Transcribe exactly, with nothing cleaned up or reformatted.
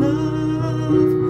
love.